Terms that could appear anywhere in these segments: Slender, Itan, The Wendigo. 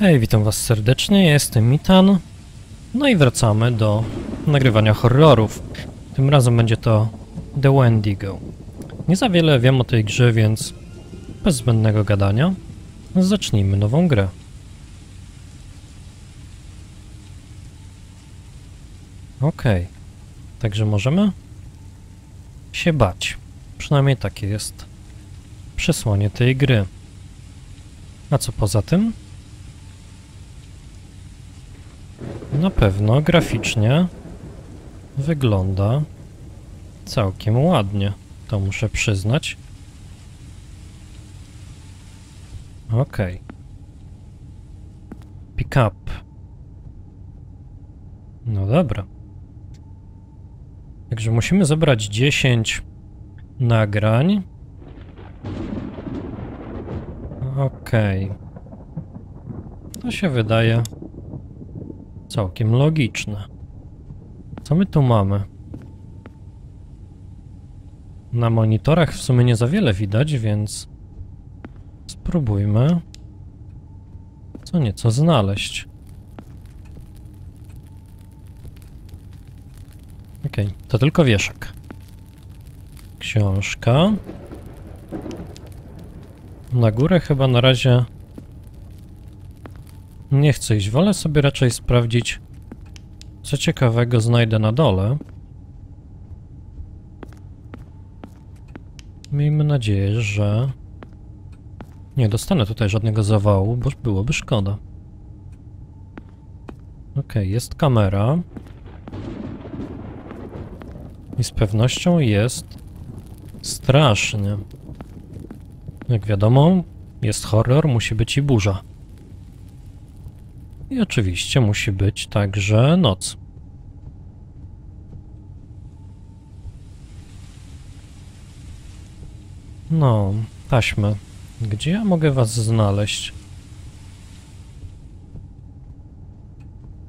Hej, witam was serdecznie, ja jestem Itan. No i wracamy do nagrywania horrorów. Tym razem będzie to The Wendigo. Nie za wiele wiem o tej grze, więc bez zbędnego gadania zacznijmy nową grę. Okej, także możemy się bać. Przynajmniej takie jest przesłanie tej gry. A co poza tym? Na pewno graficznie wygląda całkiem ładnie, to muszę przyznać. Okej. Pick up. No dobra. Także musimy zebrać 10 nagrań. Okej. To się wydaje całkiem logiczne. Co my tu mamy? Na monitorach w sumie nie za wiele widać, więc spróbujmy co nieco znaleźć. Okej, to tylko wieszak. Książka. Na górę chyba na razie nie chcę iść, wolę sobie raczej sprawdzić, co ciekawego znajdę na dole. Miejmy nadzieję, że nie dostanę tutaj żadnego zawału, bo byłoby szkoda. Okej, jest kamera. I z pewnością jest strasznie. Jak wiadomo, jest horror, musi być i burza. I oczywiście musi być także noc. No, taśmy. Gdzie ja mogę was znaleźć?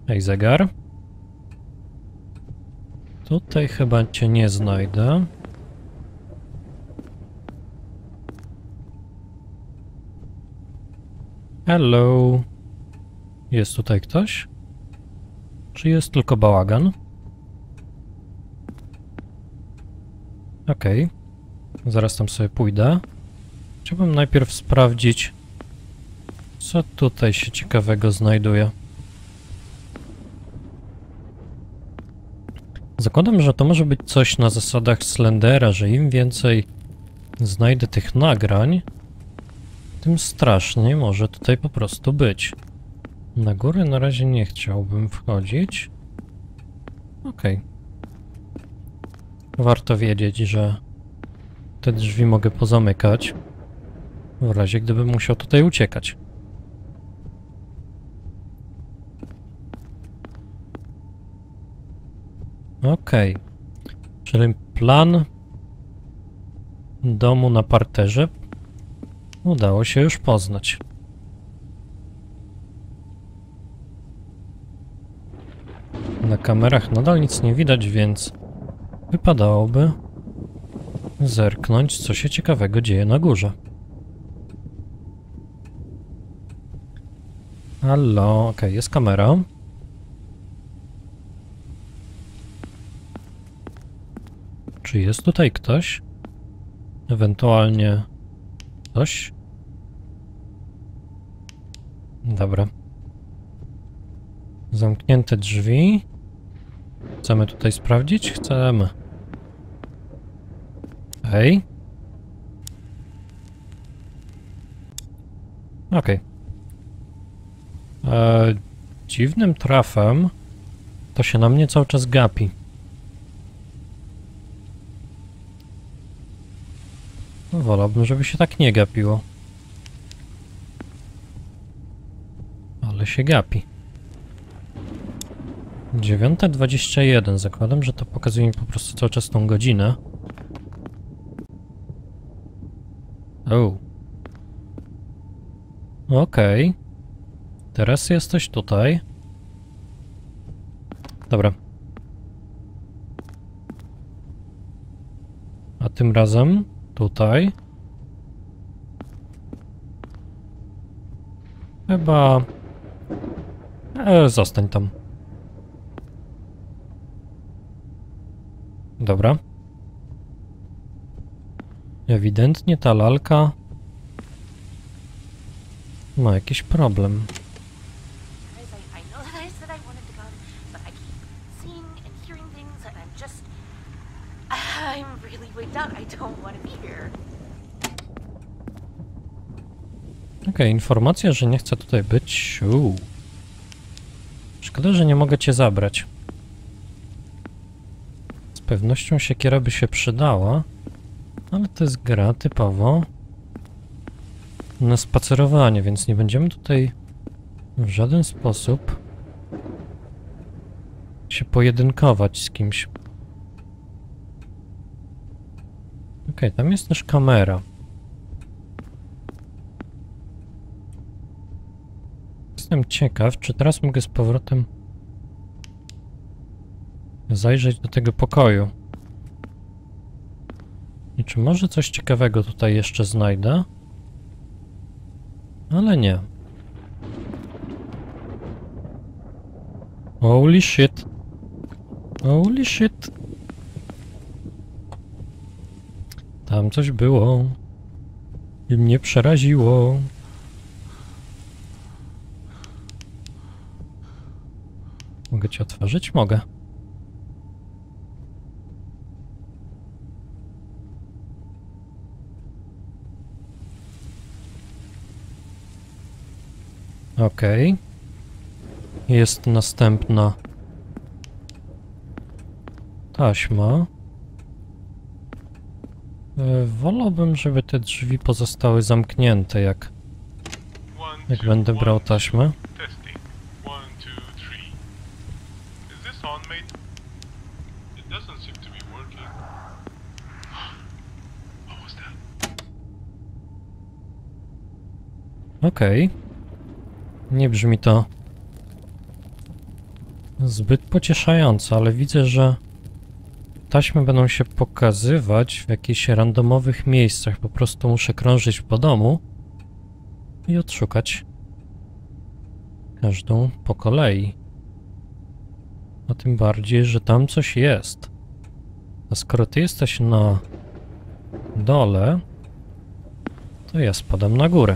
Ej, zegar. Tutaj chyba cię nie znajdę. Hello. Jest tutaj ktoś? Czy jest tylko bałagan? Okej. Zaraz tam sobie pójdę. Chciałbym najpierw sprawdzić, co tutaj się ciekawego znajduje. Zakładam, że to może być coś na zasadach Slendera, że im więcej znajdę tych nagrań, tym straszniej może tutaj po prostu być. Na górę na razie nie chciałbym wchodzić. Okej. Warto wiedzieć, że te drzwi mogę pozamykać, w razie gdybym musiał tutaj uciekać. Okej. Czyli plan domu na parterze udało się już poznać. Na kamerach nadal nic nie widać, więc wypadałoby zerknąć, co się ciekawego dzieje na górze. Halo, okej, jest kamera. Czy jest tutaj ktoś? Ewentualnie coś? Dobra. Zamknięte drzwi. Chcemy tutaj sprawdzić? Chcemy. Hej. Okej. Dziwnym trafem to się na mnie cały czas gapi. No, wolałbym, żeby się tak nie gapiło. Ale się gapi. 9:21. Zakładam, że to pokazuje mi po prostu cały czas tą godzinę. Okej. Teraz jesteś tutaj. Dobra. A tym razem tutaj. Chyba Zostań tam. Dobra. Ewidentnie ta lalka ma jakiś problem. Okej, informacja, że nie chcę tutaj być. Szkoda, że nie mogę cię zabrać. Z pewnością siekiera by się przydała, ale to jest gra typowo na spacerowanie, więc nie będziemy tutaj w żaden sposób się pojedynkować z kimś. Okej, tam jest też kamera. Jestem ciekaw, czy teraz mogę z powrotem zajrzeć do tego pokoju. I czy może coś ciekawego tutaj jeszcze znajdę? Ale nie. Holy shit. Holy shit. Tam coś było. I mnie przeraziło. Mogę cię otworzyć? Mogę. Okej. Jest następna taśma. Wolałbym, żeby te drzwi pozostały zamknięte, jak będę brał taśmę. Okej. Nie brzmi to zbyt pocieszająco, ale widzę, że taśmy będą się pokazywać w jakichś randomowych miejscach. Po prostu muszę krążyć po domu i odszukać każdą po kolei. A tym bardziej, że tam coś jest. A skoro ty jesteś na dole, to ja spadam na górę.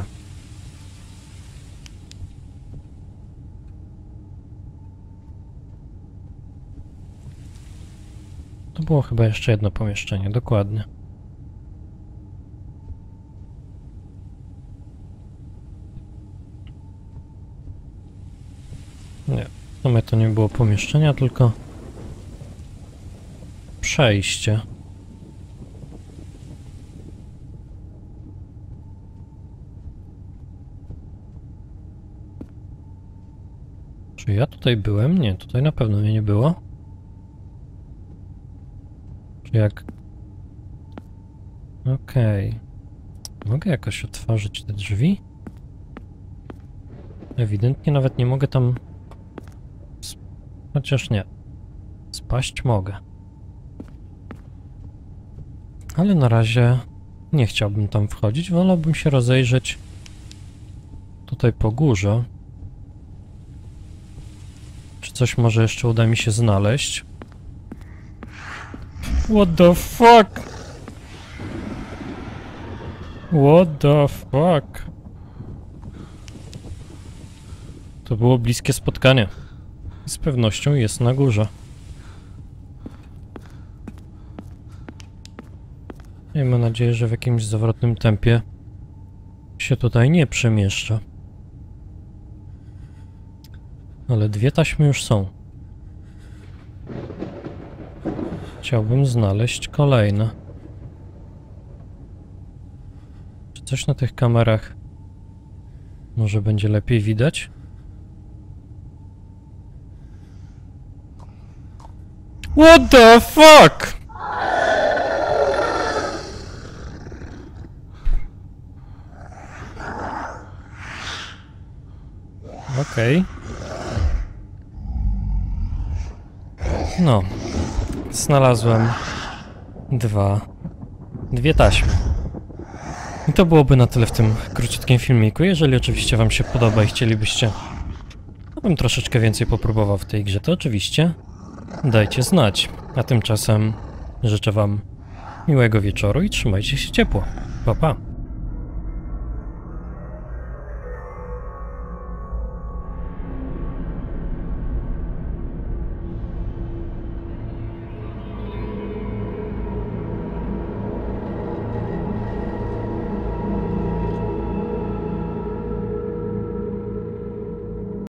To było chyba jeszcze jedno pomieszczenie, dokładnie. Nie, w sumie to nie było pomieszczenia, tylko przejście. Czy ja tutaj byłem? Nie, tutaj na pewno mnie nie było. Okej. Mogę jakoś otworzyć te drzwi? Ewidentnie nawet nie mogę tam... Chociaż nie. Spaść mogę. Ale na razie nie chciałbym tam wchodzić. Wolałbym się rozejrzeć tutaj po górze. Czy coś może jeszcze uda mi się znaleźć? What the fuck? What the fuck? To było bliskie spotkanie. Z pewnością jest na górze. Miejmy nadzieję, że w jakimś zawrotnym tempie się tutaj nie przemieszcza. Ale dwie taśmy już są. Chciałbym znaleźć kolejne. Czy coś na tych kamerach może będzie lepiej widać? What the fuck? Okej. No. Znalazłem dwie taśmy. I to byłoby na tyle w tym króciutkim filmiku. Jeżeli oczywiście wam się podoba i chcielibyście bym troszeczkę więcej popróbował w tej grze, to oczywiście dajcie znać. A tymczasem życzę wam miłego wieczoru i trzymajcie się ciepło. Pa, pa.